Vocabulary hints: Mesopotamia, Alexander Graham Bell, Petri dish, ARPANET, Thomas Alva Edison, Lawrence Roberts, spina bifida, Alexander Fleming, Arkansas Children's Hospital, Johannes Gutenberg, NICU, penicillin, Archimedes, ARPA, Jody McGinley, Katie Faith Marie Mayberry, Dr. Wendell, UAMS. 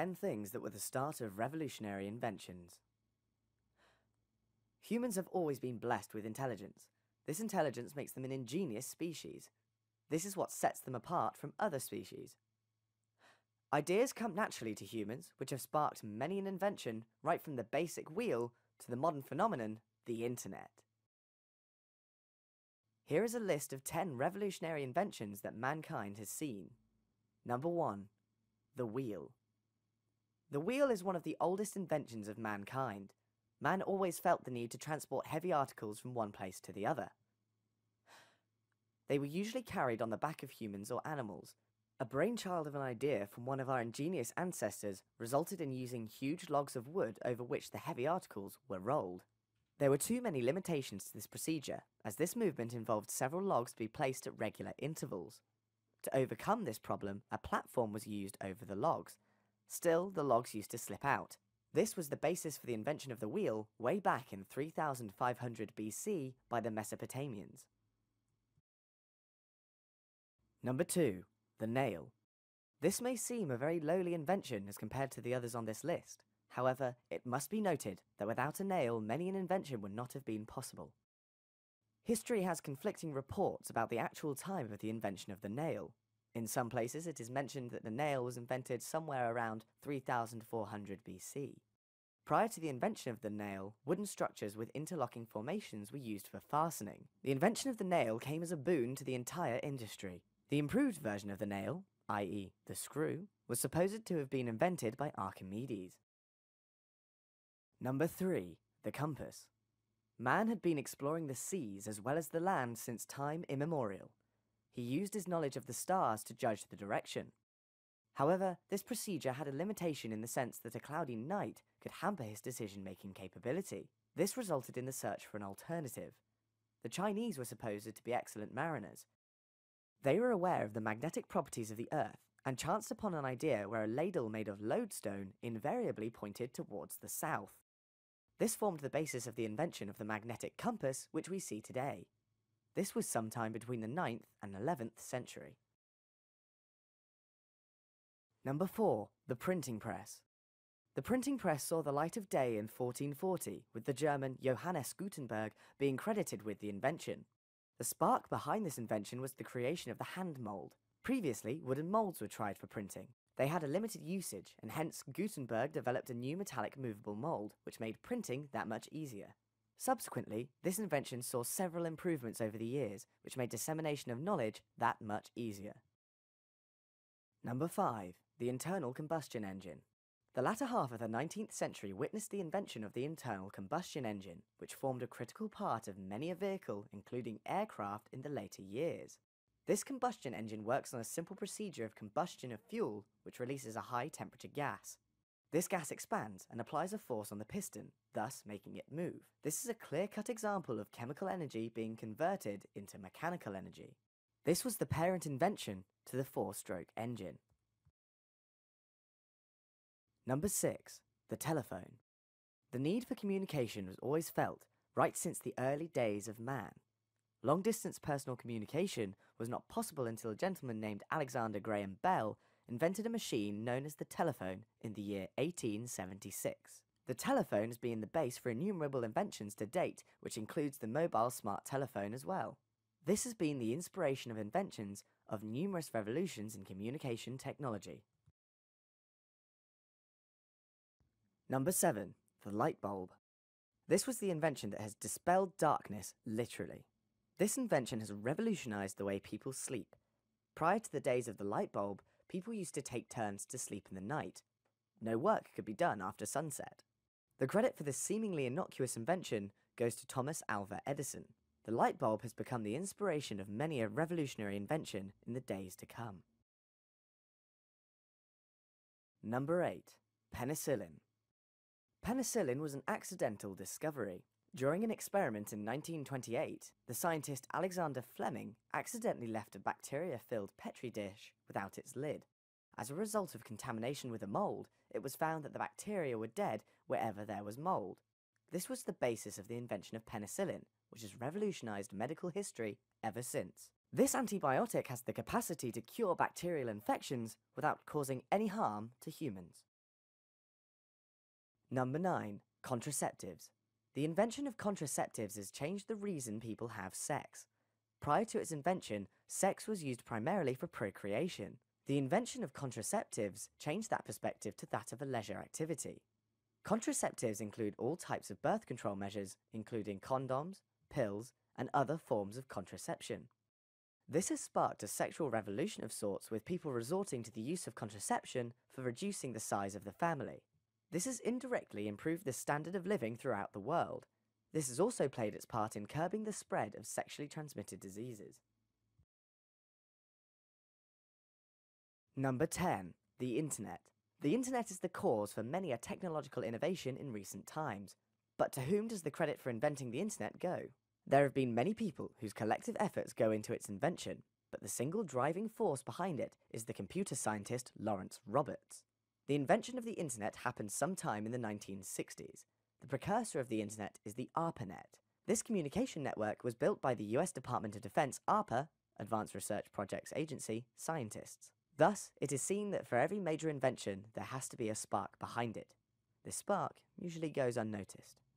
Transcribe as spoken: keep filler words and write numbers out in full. ten things that were the start of revolutionary inventions. Humans have always been blessed with intelligence. This intelligence makes them an ingenious species. This is what sets them apart from other species. Ideas come naturally to humans, which have sparked many an invention, right from the basic wheel to the modern phenomenon, the internet. Here is a list of ten revolutionary inventions that mankind has seen. Number one, the wheel. The wheel is one of the oldest inventions of mankind. Man always felt the need to transport heavy articles from one place to the other. They were usually carried on the back of humans or animals. A brainchild of an idea from one of our ingenious ancestors resulted in using huge logs of wood over which the heavy articles were rolled. There were too many limitations to this procedure, as this movement involved several logs to be placed at regular intervals. To overcome this problem, a platform was used over the logs. Still, the logs used to slip out. This was the basis for the invention of the wheel way back in three thousand five hundred B C by the Mesopotamians. Number two. The nail. This may seem a very lowly invention as compared to the others on this list. However, it must be noted that without a nail, many an invention would not have been possible. History has conflicting reports about the actual time of the invention of the nail. In some places, it is mentioned that the nail was invented somewhere around three thousand four hundred B C. Prior to the invention of the nail, wooden structures with interlocking formations were used for fastening. The invention of the nail came as a boon to the entire industry. The improved version of the nail, that is the screw, was supposed to have been invented by Archimedes. Number three. The compass. Man had been exploring the seas as well as the land since time immemorial. He used his knowledge of the stars to judge the direction. However, this procedure had a limitation in the sense that a cloudy night could hamper his decision-making capability. This resulted in the search for an alternative. The Chinese were supposed to be excellent mariners. They were aware of the magnetic properties of the Earth, and chanced upon an idea where a ladle made of lodestone invariably pointed towards the south. This formed the basis of the invention of the magnetic compass, which we see today. This was sometime between the ninth and eleventh century. Number four. The printing press. The printing press saw the light of day in fourteen forty, with the German Johannes Gutenberg being credited with the invention. The spark behind this invention was the creation of the hand mould. Previously, wooden moulds were tried for printing. They had a limited usage, and hence Gutenberg developed a new metallic movable mould, which made printing that much easier. Subsequently, this invention saw several improvements over the years, which made dissemination of knowledge that much easier. Number five. The internal combustion engine. The latter half of the nineteenth century witnessed the invention of the internal combustion engine, which formed a critical part of many a vehicle, including aircraft, in the later years. This combustion engine works on a simple procedure of combustion of fuel, which releases a high-temperature gas. This gas expands and applies a force on the piston, thus making it move. This is a clear-cut example of chemical energy being converted into mechanical energy. This was the parent invention to the four-stroke engine. Number six. The telephone. The need for communication was always felt, right since the early days of man. Long-distance personal communication was not possible until a gentleman named Alexander Graham Bell invented a machine known as the telephone in the year eighteen seventy-six. The telephone has been the base for innumerable inventions to date, which includes the mobile smart telephone as well. This has been the inspiration of inventions of numerous revolutions in communication technology. Number seven. The light bulb. This was the invention that has dispelled darkness, literally. This invention has revolutionized the way people sleep. Prior to the days of the light bulb, people used to take turns to sleep in the night. No work could be done after sunset. The credit for this seemingly innocuous invention goes to Thomas Alva Edison. The light bulb has become the inspiration of many a revolutionary invention in the days to come. Number eight. Penicillin. Penicillin was an accidental discovery. During an experiment in nineteen twenty-eight, the scientist Alexander Fleming accidentally left a bacteria-filled Petri dish without its lid. As a result of contamination with a mould, it was found that the bacteria were dead wherever there was mould. This was the basis of the invention of penicillin, which has revolutionized medical history ever since. This antibiotic has the capacity to cure bacterial infections without causing any harm to humans. Number nine. Contraceptives. The invention of contraceptives has changed the reason people have sex. Prior to its invention, sex was used primarily for procreation. The invention of contraceptives changed that perspective to that of a leisure activity. Contraceptives include all types of birth control measures, including condoms, pills, and other forms of contraception. This has sparked a sexual revolution of sorts, with people resorting to the use of contraception for reducing the size of the family. This has indirectly improved the standard of living throughout the world. This has also played its part in curbing the spread of sexually transmitted diseases. Number ten. The Internet. The Internet is the cause for many a technological innovation in recent times. But to whom does the credit for inventing the Internet go? There have been many people whose collective efforts go into its invention, but the single driving force behind it is the computer scientist Lawrence Roberts. The invention of the Internet happened sometime in the nineteen sixties. The precursor of the Internet is the ARPANET. This communication network was built by the U S Department of Defense ARPA, Advanced Research Projects Agency, scientists. Thus, it is seen that for every major invention, there has to be a spark behind it. This spark usually goes unnoticed.